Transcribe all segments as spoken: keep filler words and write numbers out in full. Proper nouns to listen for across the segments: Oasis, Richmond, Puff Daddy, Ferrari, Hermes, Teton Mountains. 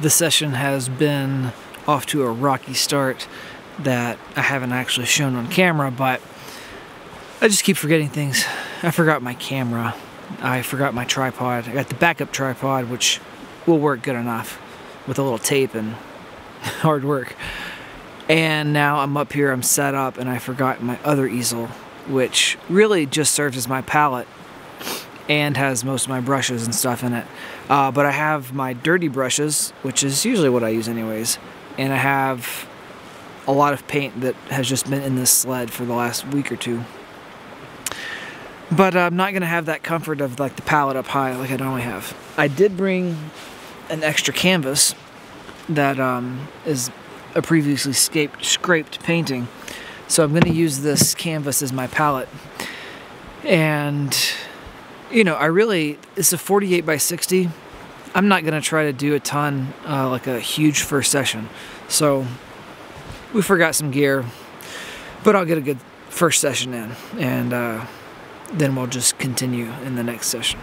the session has been off to a rocky start that I haven't actually shown on camera, but I just keep forgetting things. I forgot my camera. I forgot my tripod. I got the backup tripod, which will work good enough with a little tape and hard work. And now I'm up here, I'm set up, and I forgot my other easel, which really just serves as my palette and has most of my brushes and stuff in it. Uh, but I have my dirty brushes, which is usually what I use anyways, and I have a lot of paint that has just been in this sled for the last week or two. But I'm not gonna have that comfort of like the palette up high like I normally have. I did bring an extra canvas that um, is a previously scaped, scraped painting. So I'm gonna use this canvas as my palette. And you know, I really, it's a forty-eight by sixty. I'm not gonna try to do a ton, uh, like a huge first session. So we forgot some gear, but I'll get a good first session in, and uh, then we'll just continue in the next session.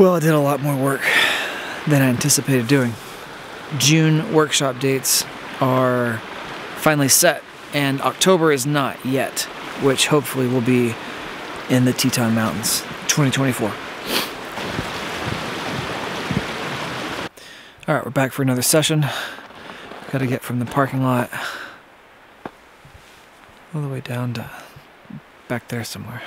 Well, I did a lot more work than I anticipated doing. June workshop dates are finally set, and October is not yet, which hopefully will be in the Teton Mountains, twenty twenty-four. All right, we're back for another session. Got to get from the parking lot all the way down to back there somewhere.